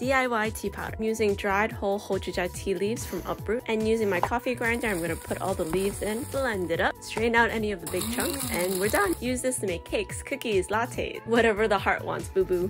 DIY tea powder. I'm using dried whole Hojicha tea leaves from Uproot, and using my coffee grinder, I'm gonna put all the leaves in, blend it up, strain out any of the big chunks, and we're done. Use this to make cakes, cookies, lattes, whatever the heart wants, boo boo.